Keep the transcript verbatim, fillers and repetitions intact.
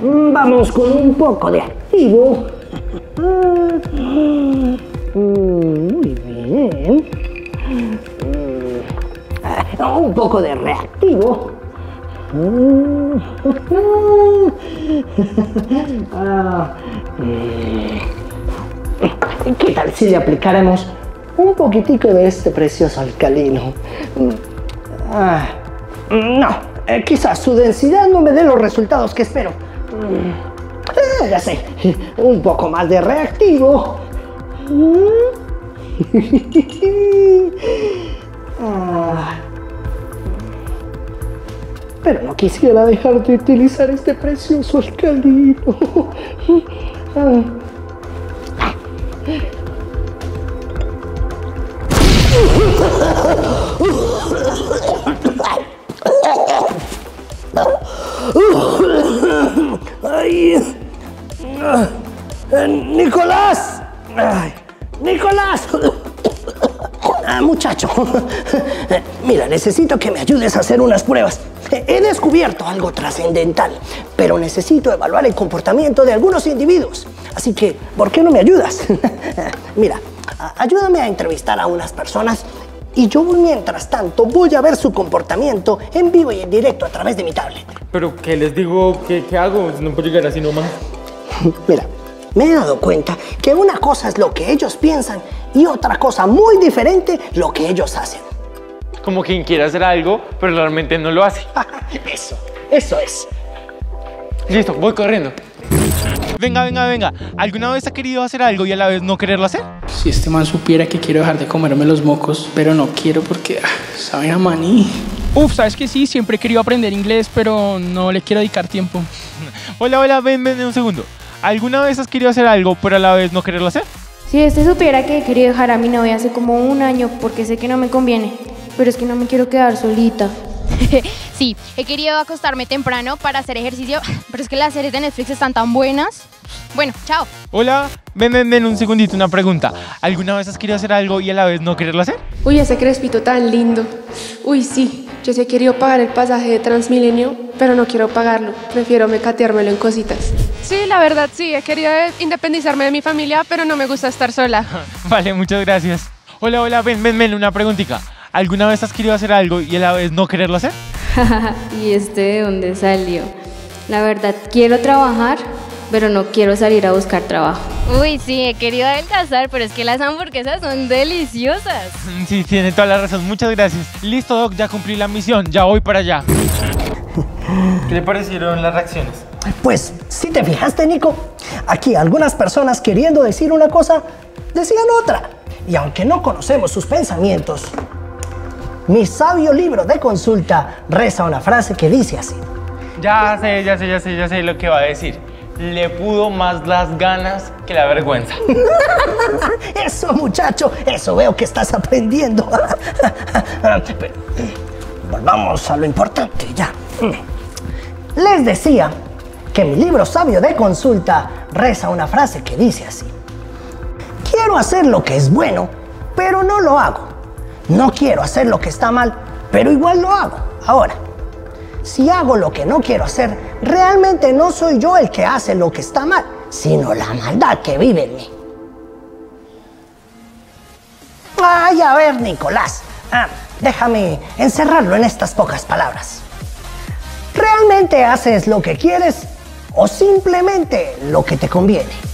Vamos con un poco de activo. Muy bien. Un poco de reactivo. ¿Qué tal si le aplicáramos un poquitico de este precioso alcalino? Ah, no, eh, quizás su densidad no me dé los resultados que espero. Ah, ya sé, un poco más de reactivo. Ah, pero no quisiera dejar de utilizar este precioso alcalino. Ah. Ay. Nicolás, ay, Nicolás, ah, muchacho, mira, necesito que me ayudes a hacer unas pruebas. He descubierto algo trascendental, pero necesito evaluar el comportamiento de algunos individuos. Así que, ¿por qué no me ayudas? Mira, ayúdame a entrevistar a unas personas y yo, mientras tanto, voy a ver su comportamiento en vivo y en directo a través de mi tablet. ¿Pero qué les digo? ¿Qué, qué hago? No puedo llegar así nomás. Mira, me he dado cuenta que una cosa es lo que ellos piensan y otra cosa muy diferente lo que ellos hacen. Como quien quiere hacer algo, pero realmente no lo hace. Eso, eso es. Listo, voy corriendo. Venga, venga, venga. ¿Alguna vez ha querido hacer algo y a la vez no quererlo hacer? Si este man supiera que quiero dejar de comerme los mocos, pero no quiero porque ah, saben a maní. Uf, ¿sabes que sí? Siempre he querido aprender inglés, pero no le quiero dedicar tiempo. Hola, hola, ven, ven un segundo. ¿Alguna vez has querido hacer algo, pero a la vez no quererlo hacer? Si este supiera que he querido dejar a mi novia hace como un año porque sé que no me conviene, pero es que no me quiero quedar solita. Sí, he querido acostarme temprano para hacer ejercicio, pero es que las series de Netflix están tan buenas. Bueno, chao. Hola, ven, ven, ven un segundito, una pregunta. ¿Alguna vez has querido hacer algo y a la vez no quererlo hacer? Uy, ese crespito tan lindo. Uy, sí, yo sí he querido pagar el pasaje de Transmilenio, pero no quiero pagarlo. Prefiero mecateármelo en cositas. Sí, la verdad, sí, he querido independizarme de mi familia, pero no me gusta estar sola. Vale, muchas gracias. Hola, hola, ven, ven, ven, una preguntita. ¿Alguna vez has querido hacer algo y a la vez no quererlo hacer? ¿Y este de dónde salió? La verdad, quiero trabajar, pero no quiero salir a buscar trabajo. Uy, sí, he querido adelgazar, pero es que las hamburguesas son deliciosas. Sí, tiene toda la razón, muchas gracias. Listo, Doc, ya cumplí la misión, ya voy para allá. ¿Qué le parecieron las reacciones? Pues, si te fijaste, Nico, aquí algunas personas queriendo decir una cosa, decían otra. Y aunque no conocemos sus pensamientos, mi sabio libro de consulta reza una frase que dice así. Ya sé, ya sé, ya sé, ya sé lo que va a decir. Le pudo más las ganas que la vergüenza. Eso, muchacho, eso veo que estás aprendiendo. Volvamos a lo importante, ya. Les decía que mi libro sabio de consulta reza una frase que dice así. Quiero hacer lo que es bueno, pero no lo hago. No quiero hacer lo que está mal, pero igual lo hago. Ahora, si hago lo que no quiero hacer, realmente no soy yo el que hace lo que está mal, sino la maldad que vive en mí. Ay, a ver, Nicolás, ah, déjame encerrarlo en estas pocas palabras. ¿Realmente haces lo que quieres o simplemente lo que te conviene?